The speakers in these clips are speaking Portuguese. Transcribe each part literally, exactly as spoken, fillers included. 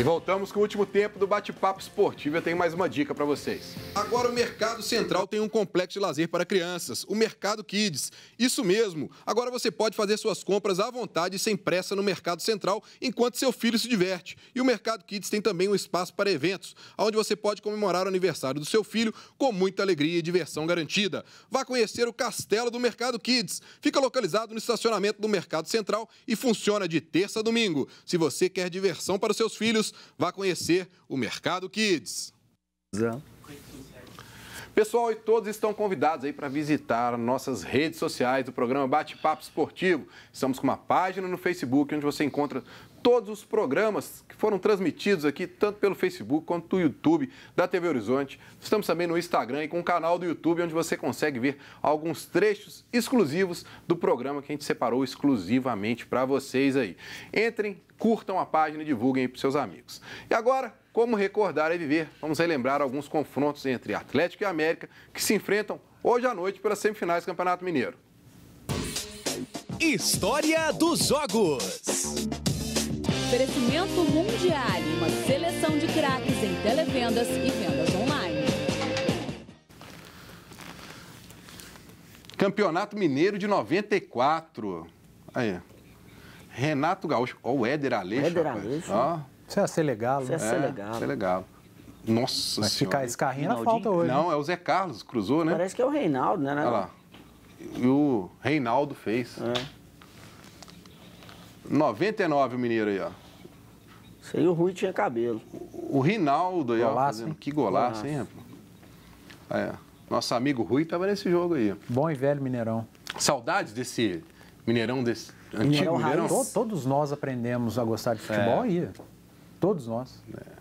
E voltamos com o último tempo do Bate-Papo Esportivo. Eu tenho mais uma dica para vocês. Agora o Mercado Central tem um complexo de lazer para crianças, o Mercado Kids. Isso mesmo, agora você pode fazer suas compras à vontade e sem pressa no Mercado Central, enquanto seu filho se diverte. E o Mercado Kids tem também um espaço para eventos, onde você pode comemorar o aniversário do seu filho com muita alegria e diversão garantida. Vá conhecer o Castelo do Mercado Kids. Fica localizado no estacionamento do Mercado Central e funciona de terça a domingo. Se você quer diversão para os seus filhos, vá conhecer o Mercado Kids. Pessoal, e todos estão convidados aí para visitar nossas redes sociais do programa Bate-Papo Esportivo. Estamos com uma página no Facebook onde você encontra todos os programas que foram transmitidos aqui, tanto pelo Facebook quanto do YouTube da T V Horizonte. Estamos também no Instagram e com o canal do YouTube, onde você consegue ver alguns trechos exclusivos do programa que a gente separou exclusivamente para vocês aí. Entrem, curtam a página e divulguem aí para seus amigos. E agora, como recordar e viver, vamos relembrar alguns confrontos entre Atlético e América que se enfrentam hoje à noite pelas semifinais do Campeonato Mineiro. História dos Jogos. Oferecimento Mundial, uma seleção de craques em televendas e vendas online. Campeonato Mineiro de noventa e quatro. Aí. Renato Gaúcho. Ó, o Éder Aleixo. Éder Aleixo. Ó. Isso ia ser legal. Isso ia ser legal. É, isso é legal. Nossa Mas senhora. Ficar esse carrinho na falta hoje. Não, é o Zé Carlos, cruzou, né? Parece que é o Reinaldo, né? Olha lá. E o Reinaldo fez. É. noventa e nove o Mineiro aí, ó. Isso aí o Rui tinha cabelo. O, o Reinaldo aí, golaço, ó. Fazendo, que golaço, golaço. hein, rapaz? É, nosso amigo Rui tava nesse jogo aí. Bom e velho Mineirão. Saudades desse Mineirão, desse antigo Mineirão. Mineirão. Raiz. Todos nós aprendemos a gostar de futebol é. aí. Todos nós. É.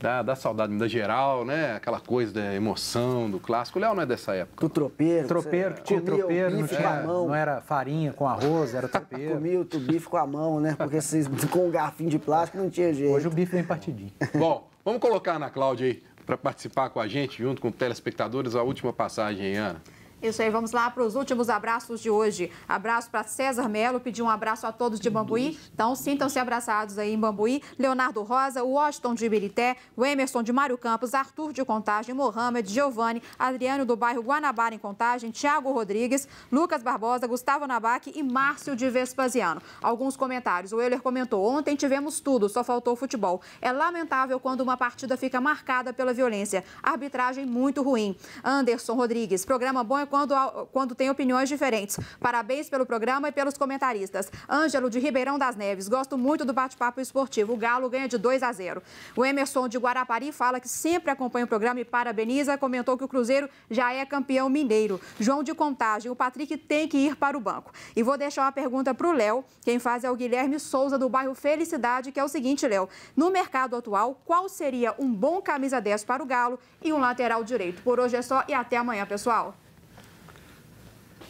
Dá, dá saudade da geral, né? Aquela coisa da emoção, do clássico. O Léo não é dessa época. Do tropeiro. Tropeiro, que tinha tropeiro, não, tinha, não era farinha com arroz, era tropeiro. Comia o bife com a mão, né? Porque se, com um garfinho de plástico não tinha jeito. Hoje o bife vem partidinho. Bom, vamos colocar a Ana Cláudia aí para participar com a gente, junto com os telespectadores, a última passagem aí, Ana. Isso aí, vamos lá para os últimos abraços de hoje. Abraço para César Melo, pedir um abraço a todos de Bambuí. Então, sintam-se abraçados aí em Bambuí. Leonardo Rosa, Washington de Ibirité, o Emerson de Mário Campos, Arthur de Contagem, Mohamed, Giovanni, Adriano do bairro Guanabara em Contagem, Tiago Rodrigues, Lucas Barbosa, Gustavo Nabac e Márcio de Vespasiano. Alguns comentários. O Euler comentou, ontem tivemos tudo, só faltou futebol. É lamentável quando uma partida fica marcada pela violência. Arbitragem muito ruim. Anderson Rodrigues, programa bom é Quando, quando tem opiniões diferentes. Parabéns pelo programa e pelos comentaristas. Ângelo de Ribeirão das Neves, gosto muito do Bate-Papo Esportivo. O Galo ganha de dois a zero. O Emerson de Guarapari fala que sempre acompanha o programa e parabeniza. Comentou que o Cruzeiro já é campeão mineiro. João de Contagem, o Patrick tem que ir para o banco. E vou deixar uma pergunta para o Léo. Quem faz é o Guilherme Souza, do bairro Felicidade, que é o seguinte, Léo. No mercado atual, qual seria um bom camisa dez para o Galo e um lateral direito? Por hoje é só e até amanhã, pessoal.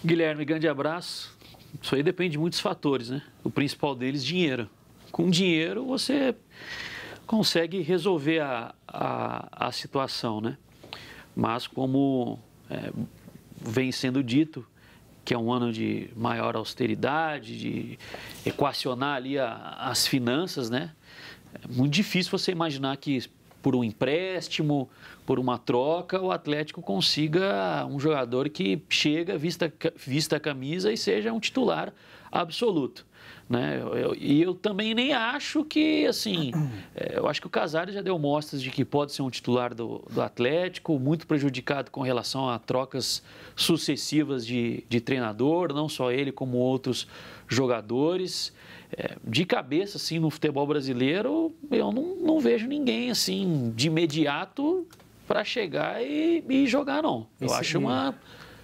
Guilherme, grande abraço. Isso aí depende de muitos fatores, né? O principal deles, dinheiro. Com dinheiro, você consegue resolver a, a, a situação, né? Mas como é, vem sendo dito, que é um ano de maior austeridade, de equacionar ali a, as finanças, né? É muito difícil você imaginar que por um empréstimo, por uma troca, o Atlético consiga um jogador que chega, vista, vista a camisa e seja um titular absoluto, né? E eu, eu também nem acho que, assim, eu acho que o Casares já deu mostras de que pode ser um titular do, do Atlético, muito prejudicado com relação a trocas sucessivas de, de treinador, não só ele como outros jogadores. É, de cabeça, assim, no futebol brasileiro, eu não, não vejo ninguém, assim, de imediato para chegar e, e jogar, não. Eu Esse acho é. uma,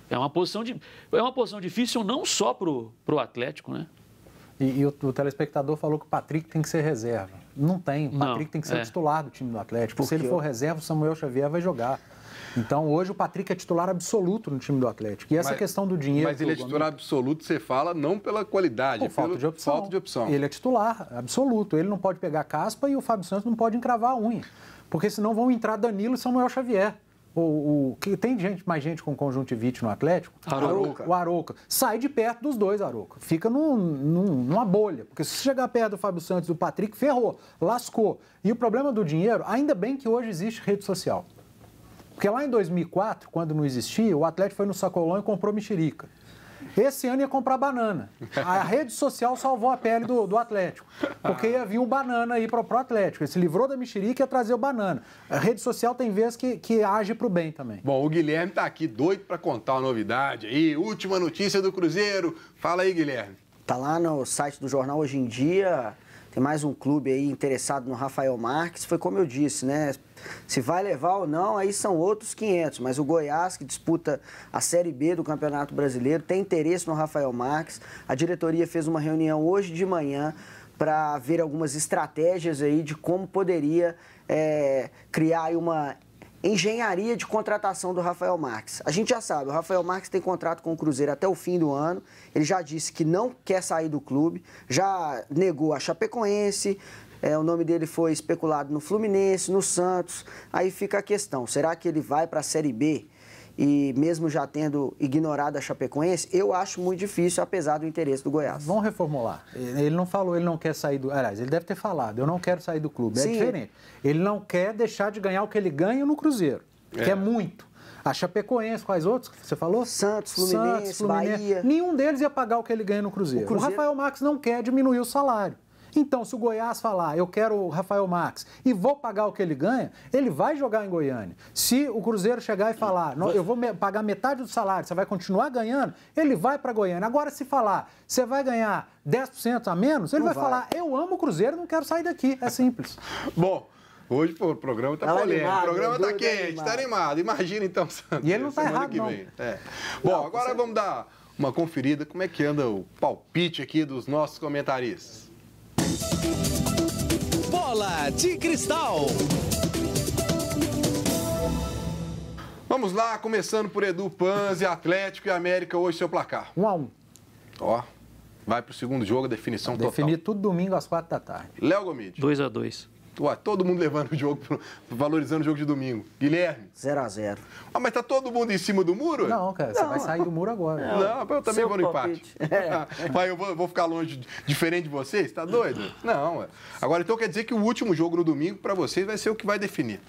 é uma, posição de, é uma posição difícil não só para o Atlético, né? E, e o, o telespectador falou que o Patrick tem que ser reserva. Não tem, o Patrick não, tem que ser é. titular do time do Atlético. Porque se ele for reserva, o Samuel Xavier vai jogar. Então, hoje o Patrick é titular absoluto no time do Atlético. E essa mas, questão do dinheiro... Mas ele é titular absoluto, você fala, não pela qualidade, é falta de opção. Falta de opção. Ele é titular absoluto. Ele não pode pegar caspa e o Fábio Santos não pode encravar a unha. Porque senão vão entrar Danilo e Samuel Xavier. O, o, que tem gente, mais gente com conjuntivite no Atlético? Aroca. O Aroca. Sai de perto dos dois, Aroca. Fica num, num, numa bolha. Porque se chegar perto do Fábio Santos e do Patrick, ferrou, lascou. E o problema do dinheiro, ainda bem que hoje existe rede social. Porque lá em dois mil e quatro, quando não existia, o Atlético foi no sacolão e comprou mexerica. Esse ano ia comprar banana. A rede social salvou a pele do, do Atlético, porque ia vir o banana aí para o Atlético. Ele se livrou da mexerica e ia trazer o banana. A rede social tem vezes que, que age para o bem também. Bom, o Guilherme está aqui doido para contar uma novidade aí. Última notícia do Cruzeiro. Fala aí, Guilherme. Está lá no site do jornal Hoje em Dia. Tem mais um clube aí interessado no Rafael Marques. Foi como eu disse, né? Se vai levar ou não, aí são outros quinhentos. Mas o Goiás, que disputa a Série B do Campeonato Brasileiro, tem interesse no Rafael Marques. A diretoria fez uma reunião hoje de manhã para ver algumas estratégias aí de como poderia é, criar aí uma engenharia de contratação do Rafael Marques. A gente já sabe, o Rafael Marques tem contrato com o Cruzeiro até o fim do ano. Ele já disse que não quer sair do clube, já negou a Chapecoense, é, o nome dele foi especulado no Fluminense, no Santos. Aí fica a questão, será que ele vai para a Série B? E mesmo já tendo ignorado a Chapecoense, eu acho muito difícil, apesar do interesse do Goiás. Vamos reformular. Ele não falou, ele não quer sair do... Aliás, ele deve ter falado, eu não quero sair do clube. Sim. É diferente. Ele não quer deixar de ganhar o que ele ganha no Cruzeiro, é. que é muito. A Chapecoense, quais outros que você falou? Santos, Fluminense, Santos, Fluminense, Bahia. Nenhum deles ia pagar o que ele ganha no Cruzeiro. O, Cruzeiro... o Rafael Marques não quer diminuir o salário. Então, se o Goiás falar, eu quero o Rafael Marques e vou pagar o que ele ganha, ele vai jogar em Goiânia. Se o Cruzeiro chegar e falar, eu vou pagar metade do salário, você vai continuar ganhando, ele vai para Goiânia. Agora, se falar, você vai ganhar dez por cento a menos, ele vai, vai falar, eu amo o Cruzeiro, não quero sair daqui. É simples. Bom... Hoje pô, o programa está polêmico, o programa está quente, está animado. Imagina então, Santos. E ele não está errado, não. É. Bom, não, agora você... vamos dar uma conferida como é que anda o palpite aqui dos nossos comentaristas. Bola de Cristal. Vamos lá, começando por Edu Panzi, Atlético e América, hoje seu placar. um a um. Ó, vai para o segundo jogo, a definição total. Definir tudo domingo às quatro da tarde. Léo Gomide. dois a dois. Ué, todo mundo levando o jogo, valorizando o jogo de domingo. Guilherme? zero a zero. Ah, mas tá todo mundo em cima do muro? Não, cara, você não, vai sair do muro agora. Não, não eu também vou no empate. É. Mas eu vou, vou ficar longe, diferente de vocês? Tá doido? Não, ué. Agora, então quer dizer que o último jogo no domingo, pra vocês, vai ser o que vai definir.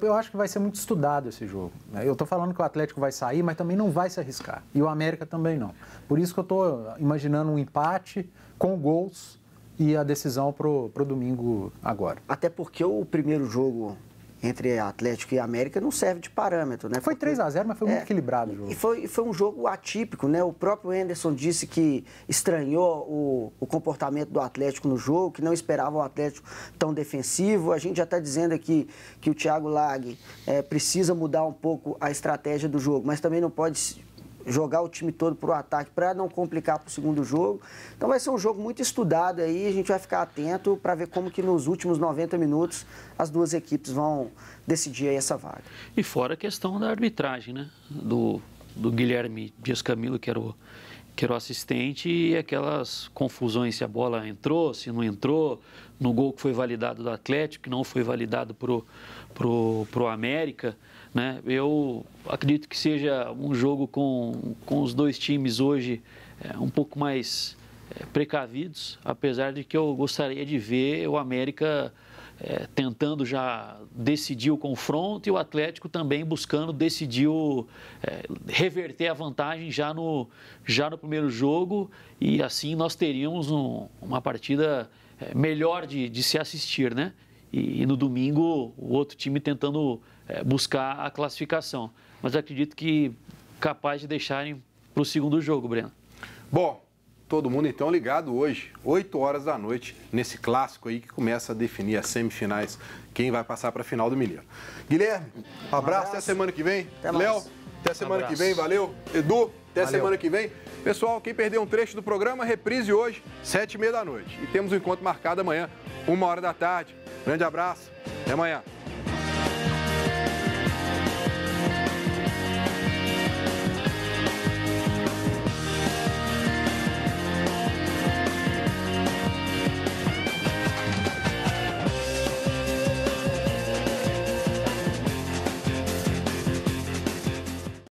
Eu acho que vai ser muito estudado esse jogo. Eu tô falando que o Atlético vai sair, mas também não vai se arriscar. E o América também não. Por isso que eu tô imaginando um empate com gols... E a decisão para o domingo agora. Até porque o primeiro jogo entre Atlético e América não serve de parâmetro, né? Foi três a zero, mas foi é, muito equilibrado o jogo. E foi, foi um jogo atípico, né? O próprio Anderson disse que estranhou o, o comportamento do Atlético no jogo, que não esperava o Atlético tão defensivo. A gente já está dizendo aqui que o Thiago Lague é, precisa mudar um pouco a estratégia do jogo, mas também não pode... jogar o time todo para o ataque, para não complicar para o segundo jogo. Então vai ser um jogo muito estudado aí, a gente vai ficar atento para ver como que nos últimos noventa minutos as duas equipes vão decidir aí essa vaga. E fora a questão da arbitragem, né? Do, do Guilherme Dias Camilo, que era o, que era o assistente, e aquelas confusões se a bola entrou, se não entrou, no gol que foi validado do Atlético, que não foi validado para o pro, pro América... Né? Eu acredito que seja um jogo com, com os dois times hoje é, um pouco mais é, precavidos, apesar de que eu gostaria de ver o América é, tentando já decidir o confronto e o Atlético também buscando decidir, o, é, reverter a vantagem já no, já no primeiro jogo e assim nós teríamos um, uma partida é, melhor de, de se assistir, né? E, e no domingo o outro time tentando... É, buscar a classificação, mas acredito que capaz de deixarem para o segundo jogo, Breno. Bom, todo mundo então ligado hoje, oito horas da noite, nesse clássico aí que começa a definir as semifinais, quem vai passar para a final do Mineiro. Guilherme, um abraço, um abraço, até semana que vem. Léo, até semana um que vem, valeu. Edu, até valeu. Semana que vem. Pessoal, quem perdeu um trecho do programa, reprise hoje, sete e meia da noite. E temos um encontro marcado amanhã, uma hora da tarde. Grande abraço, até amanhã.